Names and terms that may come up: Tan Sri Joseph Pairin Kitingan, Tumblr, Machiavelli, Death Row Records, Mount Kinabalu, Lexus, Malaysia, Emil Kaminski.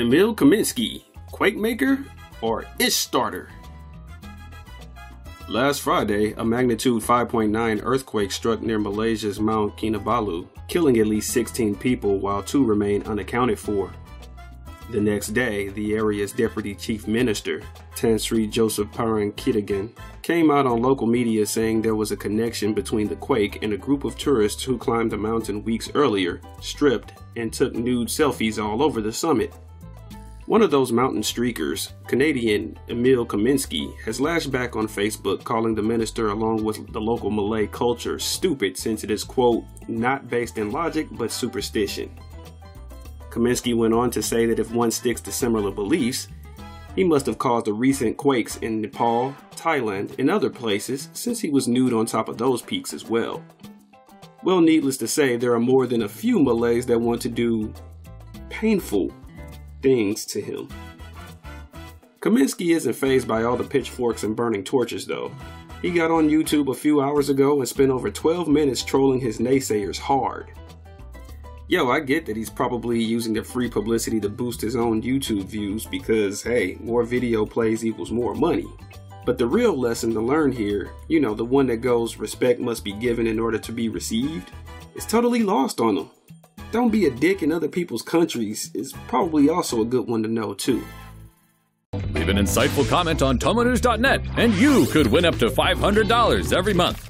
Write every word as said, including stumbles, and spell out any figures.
Emil Kaminski, Quakemaker or Ish Starter? Last Friday, a magnitude five point nine earthquake struck near Malaysia's Mount Kinabalu, killing at least sixteen people while two remain unaccounted for. The next day, the area's Deputy Chief Minister, Tan Sri Joseph Pairin Kitingan, came out on local media saying there was a connection between the quake and a group of tourists who climbed the mountain weeks earlier, stripped, and took nude selfies all over the summit. One of those mountain streakers, Canadian Emil Kaminski, has lashed back on Facebook, calling the minister along with the local Malay culture stupid since it is, quote, not based in logic but superstition. Kaminski went on to say that if one sticks to similar beliefs, he must have caused the recent quakes in Nepal, Thailand, and other places since he was nude on top of those peaks as well. Well, needless to say, there are more than a few Malays that want to do painful things to him. Kaminski isn't fazed by all the pitchforks and burning torches though. He got on YouTube a few hours ago and spent over twelve minutes trolling his naysayers hard. Yo, I get that he's probably using the free publicity to boost his own YouTube views because, hey, more video plays equals more money. But the real lesson to learn here, you know, the one that goes respect must be given in order to be received, is totally lost on him. Don't be a dick in other people's countries is probably also a good one to know too. Leave an insightful comment on Tumblr News dot net and you could win up to five hundred dollars every month.